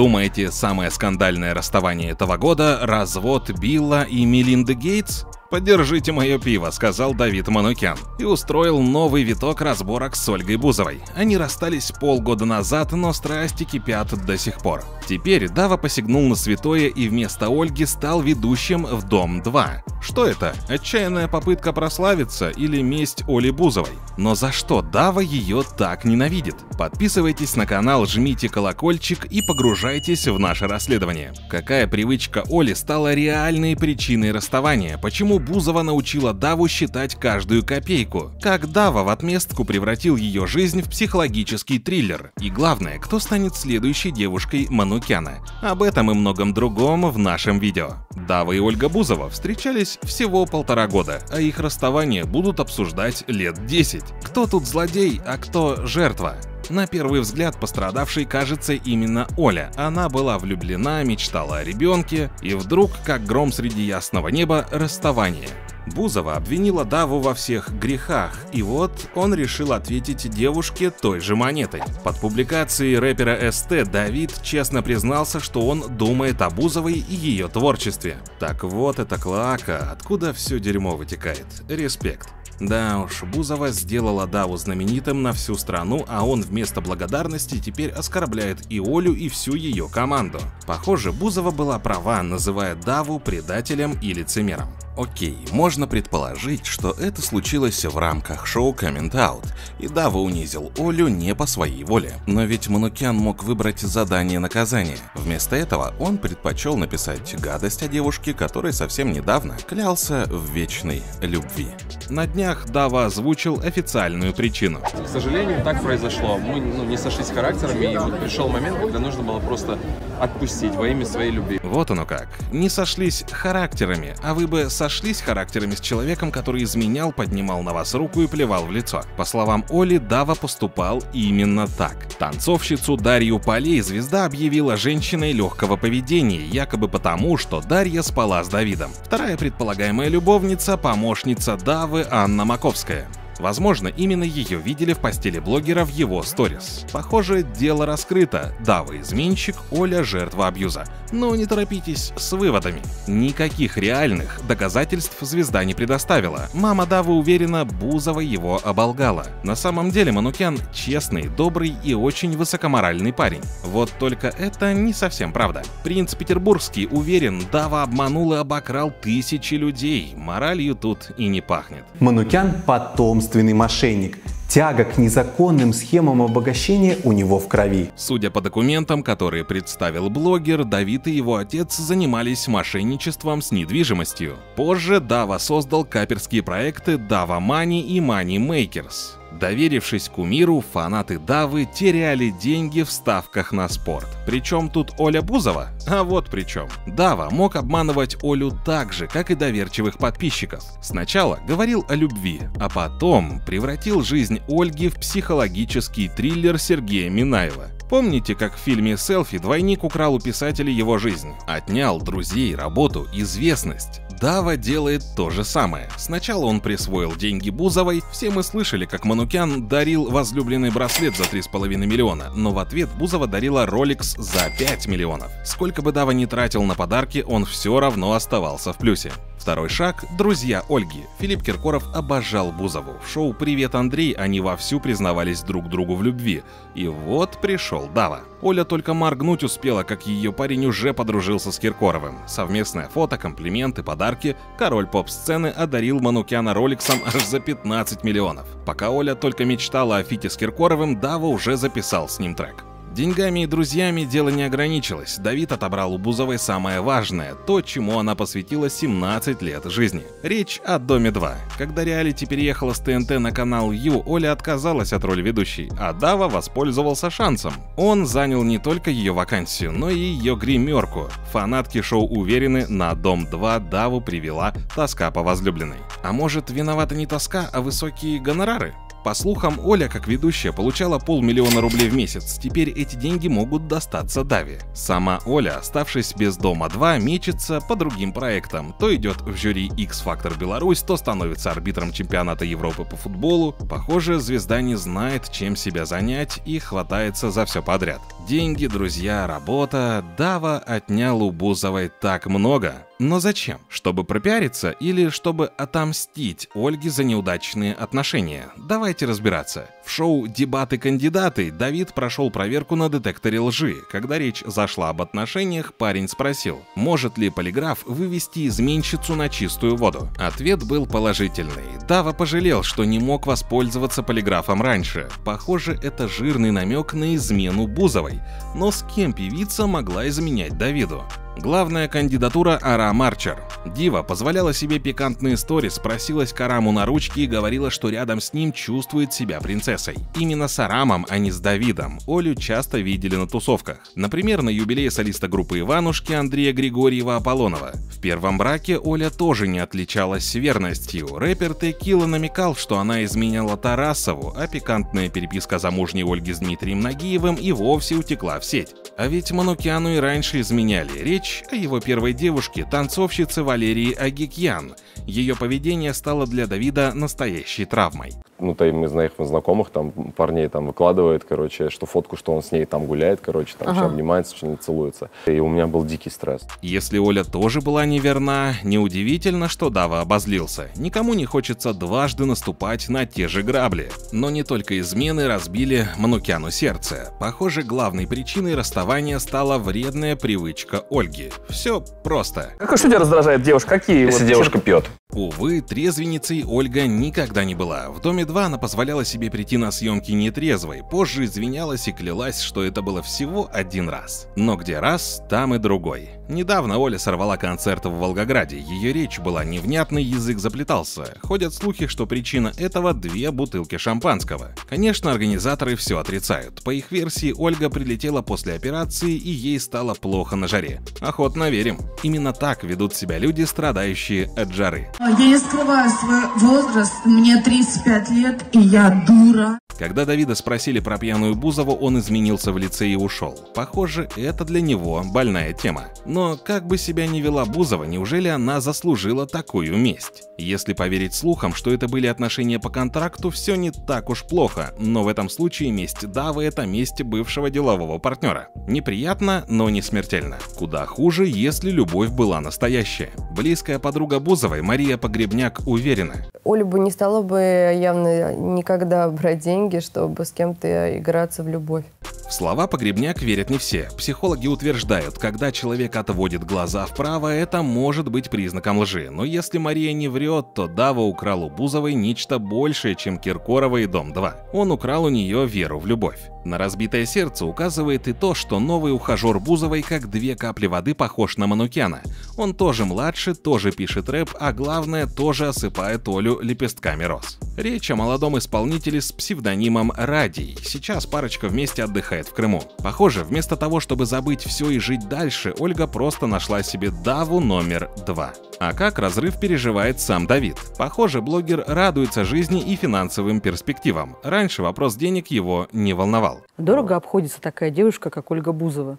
Думаете, самое скандальное расставание этого года – развод Билла и Мелинды Гейтс? «Поддержите мое пиво», — сказал Давид Манукян, и устроил новый виток разборок с Ольгой Бузовой. Они расстались полгода назад, но страсти кипят до сих пор. Теперь Дава посягнул на святое и вместо Ольги стал ведущим в «Дом 2». Что это? Отчаянная попытка прославиться или месть Оли Бузовой? Но за что Дава ее так ненавидит? Подписывайтесь на канал, жмите колокольчик и погружайтесь в наше расследование. Какая привычка Оли стала реальной причиной расставания? Почему Бузова научила Даву считать каждую копейку? Как Дава в отместку превратил ее жизнь в психологический триллер? И главное, кто станет следующей девушкой Манукяна? Об этом и многом другом в нашем видео. Дава и Ольга Бузова встречались всего 1,5 года, а их расставание будут обсуждать лет 10. Кто тут злодей, а кто жертва? На первый взгляд пострадавшей кажется именно Оля. Она была влюблена, мечтала о ребенке, и вдруг, как гром среди ясного неба, расставание. Бузова обвинила Даву во всех грехах, и вот он решил ответить девушке той же монетой. Под публикацией рэпера СТ Давид честно признался, что он думает о Бузовой и ее творчестве. Так вот это клоака, откуда все дерьмо вытекает. Респект. Да уж, Бузова сделала Даву знаменитым на всю страну, а он вместо благодарности теперь оскорбляет и Олю, и всю ее команду. Похоже, Бузова была права, называя Даву предателем и лицемером. Окей, можно предположить, что это случилось в рамках шоу «Комментаут», и Дава унизил Олю не по своей воле. Но ведь Манукян мог выбрать задание наказания. Вместо этого он предпочел написать гадость о девушке, которой совсем недавно клялся в вечной любви. На днях Дава озвучил официальную причину. К сожалению, так произошло. Мы не сошлись характерами, и вот пришел момент, когда нужно было просто отпустить во имя своей любви. Вот оно как. Не сошлись характерами, а вы бы сошлись характерами с человеком, который изменял, поднимал на вас руку и плевал в лицо. По словам Оли, Дава поступал именно так. Танцовщицу Дарью Полей звезда объявила женщиной легкого поведения, якобы потому, что Дарья спала с Давидом. Вторая предполагаемая любовница – помощница Давы Анна Маковская. Возможно, именно ее видели в постели блогера в его сторис. Похоже, дело раскрыто. Дава изменщик, Оля жертва абьюза. Но не торопитесь с выводами. Никаких реальных доказательств звезда не предоставила. Мама Давы уверена, Бузова его оболгала. На самом деле Манукян честный, добрый и очень высокоморальный парень. Вот только это не совсем правда. Принц Петербургский уверен, Дава обманул и обокрал тысячи людей. Моралью тут и не пахнет. Манукян потомственный мошенник. Тяга к незаконным схемам обогащения у него в крови. Судя по документам, которые представил блогер, Давид и его отец занимались мошенничеством с недвижимостью. Позже Дава создал каперские проекты «Дава Мани» и «Мани Makers». Доверившись кумиру, фанаты Давы теряли деньги в ставках на спорт. Причем тут Оля Бузова? А вот причем. Дава мог обманывать Олю так же, как и доверчивых подписчиков. Сначала говорил о любви, а потом превратил жизнь Ольги в психологический триллер Сергея Минаева. Помните, как в фильме «Селфи» двойник украл у писателя его жизнь? Отнял друзей, работу, известность. Дава делает то же самое. Сначала он присвоил деньги Бузовой. Все мы слышали, как Манукян дарил возлюбленный браслет за 3,5 миллиона, но в ответ Бузова дарила Rolex за 5 миллионов. Сколько бы Дава ни тратил на подарки, он все равно оставался в плюсе. Второй шаг – друзья Ольги. Филипп Киркоров обожал Бузову. В шоу «Привет, Андрей» они вовсю признавались друг другу в любви. И вот пришел Дава. Оля только моргнуть успела, как ее парень уже подружился с Киркоровым. Совместное фото, комплименты, подарки. Король поп-сцены одарил Манукяна Ролексом аж за 15 миллионов. Пока Оля только мечтала о фите с Киркоровым, Дава уже записал с ним трек. Деньгами и друзьями дело не ограничилось. Давид отобрал у Бузовой самое важное, то, чему она посвятила 17 лет жизни. Речь о «Доме 2». Когда реалити переехала с ТНТ на канал Ю, Оля отказалась от роли ведущей, а Дава воспользовался шансом. Он занял не только ее вакансию, но и ее гримерку. Фанатки шоу уверены, на «Дом 2» Даву привела тоска по возлюбленной. А может, виновата не тоска, а высокие гонорары? По слухам, Оля, как ведущая, получала $500,000 рублей в месяц. Теперь эти деньги могут достаться Даве. Сама Оля, оставшись без Дома 2, мечется по другим проектам. То идет в жюри X Factor Беларусь, то становится арбитром чемпионата Европы по футболу. Похоже, звезда не знает, чем себя занять, и хватается за все подряд. Деньги, друзья, работа. Дава отнял у Бузовой так много. Но зачем? Чтобы пропиариться или чтобы отомстить Ольге за неудачные отношения? Давайте разбираться. В шоу «Дебаты кандидаты» Давид прошел проверку на детекторе лжи. Когда речь зашла об отношениях, парень спросил, может ли полиграф вывести изменщицу на чистую воду. Ответ был положительный. Дава пожалел, что не мог воспользоваться полиграфом раньше. Похоже, это жирный намек на измену Бузовой. Но с кем певица могла изменять Давиду? Главная кандидатура Арам Арчер. Дива позволяла себе пикантные сторис, просилась к Араму на ручки и говорила, что рядом с ним чувствует себя принцессой. Именно с Арамом, а не с Давидом, Олю часто видели на тусовках. Например, на юбилее солиста группы «Иванушки» Андрея Григорьева-Аполлонова. В первом браке Оля тоже не отличалась верностью. Рэпер Текила намекал, что она изменяла Тарасову, а пикантная переписка замужней Ольги с Дмитрием Нагиевым и вовсе утекла в сеть. А ведь Манукяну и раньше изменяли. Речь о его первой девушке, танцовщице Валерии Агикьян. Ее поведение стало для Давида настоящей травмой. Ну, там из моих знакомых, там, парней там выкладывает, короче, что фотку, что он с ней там гуляет, короче, там все обнимается, что они целуются. И у меня был дикий стресс. Если Оля тоже была неверна, неудивительно, что Дава обозлился. Никому не хочется дважды наступать на те же грабли. Но не только измены разбили Манукяну сердце. Похоже, главной причиной расставания стала вредная привычка Ольги. Все просто. Как, что тебя раздражает, девушка? Какие? Если вот девушка пьет. Увы, трезвенницей Ольга никогда не была. В Доме 2 она позволяла себе прийти на съемки нетрезвой, позже извинялась и клялась, что это было всего один раз. Но где раз, там и другой. Недавно Оля сорвала концерт в Волгограде, ее речь была невнятной, язык заплетался. Ходят слухи, что причина этого — 2 бутылки шампанского. Конечно, организаторы все отрицают. По их версии, Ольга прилетела после операции и ей стало плохо на жаре. Охотно верим. Именно так ведут себя люди, страдающие от жары. Я не скрываю свой возраст, мне 35 лет, и я дура. Когда Давида спросили про пьяную Бузову, он изменился в лице и ушел. Похоже, это для него больная тема. Но как бы себя ни вела Бузова, неужели она заслужила такую месть? Если поверить слухам, что это были отношения по контракту, все не так уж плохо, но в этом случае месть Давы — это месть бывшего делового партнера. Неприятно, но не смертельно. Куда хуже, если любовь была настоящая. Близкая подруга Бузовой, Мария Погребняк, уверена. Оля бы не стала бы явно никогда брать деньги, чтобы с кем-то играться в любовь. В слова Погребняк верят не все. Психологи утверждают, когда человек отводит глаза вправо, это может быть признаком лжи. Но если Мария не врет, то Дава украл у Бузовой нечто большее, чем Киркорова и Дом 2. Он украл у нее веру в любовь. На разбитое сердце указывает и то, что новый ухажер Бузовой как 2 капли воды похож на Манукяна. Он тоже младше, тоже пишет рэп, а главное, тоже осыпает Олю лепестками роз. Речь о молодом исполнителе с псевдонимом Радий. Сейчас парочка вместе отдыхает в Крыму. Похоже, вместо того, чтобы забыть все и жить дальше, Ольга просто нашла себе Даву номер 2. А как разрыв переживает сам Давид? Похоже, блогер радуется жизни и финансовым перспективам. Раньше вопрос денег его не волновал. Дорого обходится такая девушка, как Ольга Бузова.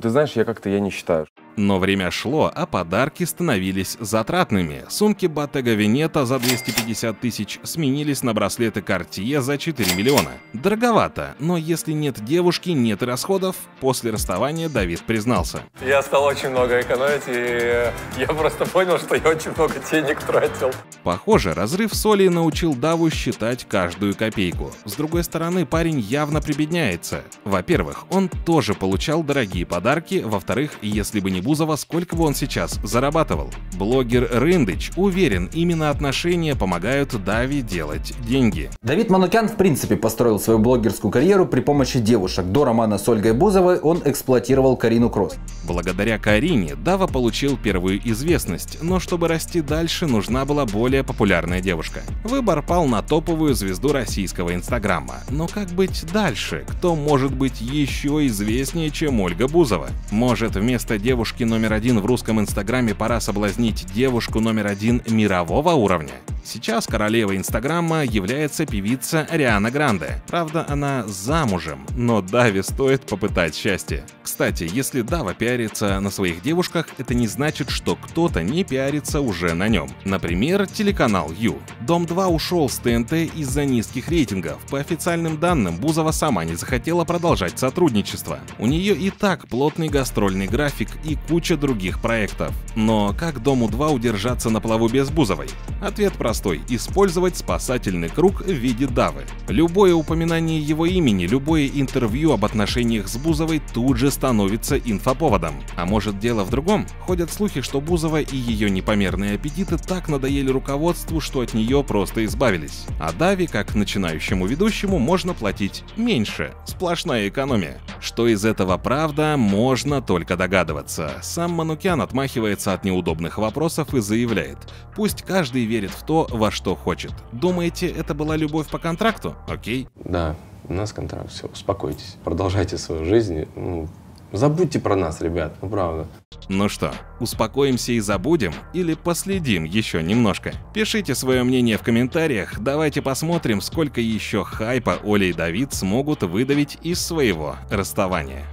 Ты знаешь, я не считаю. Но время шло, а подарки становились затратными. Сумки Bottega Veneta за 250 тысяч сменились на браслеты Cartier за 4 миллиона. Дороговато, но если нет девушки, нет и расходов. После расставания Давид признался. Я стал очень много экономить, и я просто понял, что я очень много денег тратил. Похоже, разрыв с Олей научил Даву считать каждую копейку. С другой стороны, парень явно прибедняется. Во-первых, он тоже получал дорогие подарки. Во-вторых, если бы не Бузова, сколько бы он сейчас зарабатывал? Блогер Рындыч уверен, именно отношения помогают Даве делать деньги. Давид Манукян в принципе построил свою блогерскую карьеру при помощи девушек. До романа с Ольгой Бузовой он эксплуатировал Карину Кросс. Благодаря Карине Дава получил первую известность, но чтобы расти дальше, нужна была более популярная девушка. Выбор пал на топовую звезду российского инстаграма. Но как быть дальше? Кто может быть еще известнее, чем Ольга Бузова? Может, вместо девушки девушки номер один в русском инстаграме пора соблазнить девушку номер один мирового уровня. Сейчас королевой инстаграма является певица Ариана Гранде. Правда, она замужем, но Даве стоит попытать счастье. Кстати, если Дава пиарится на своих девушках, это не значит, что кто-то не пиарится уже на нем. Например, телеканал Ю. Дом 2 ушел с ТНТ из-за низких рейтингов. По официальным данным, Бузова сама не захотела продолжать сотрудничество. У нее и так плотный гастрольный график и куча других проектов. Но как Дому 2 удержаться на плаву без Бузовой? Ответ простой. Использовать спасательный круг в виде Давы. Любое упоминание его имени, любое интервью об отношениях с Бузовой тут же становится инфоповодом. А может, дело в другом? Ходят слухи, что Бузова и ее непомерные аппетиты так надоели руководству, что от нее просто избавились. А Даве, как начинающему ведущему, можно платить меньше. Сплошная экономия. Что из этого правда, можно только догадываться. Сам Манукян отмахивается от неудобных вопросов и заявляет: пусть каждый верит в то, во что хочет. Думаете, это была любовь по контракту? Окей. Да, у нас контракт, все, успокойтесь, продолжайте свою жизнь, ну, забудьте про нас, ребят, ну правда. Ну что, успокоимся и забудем? Или последим еще немножко? Пишите свое мнение в комментариях, давайте посмотрим, сколько еще хайпа Оля и Давид смогут выдавить из своего расставания.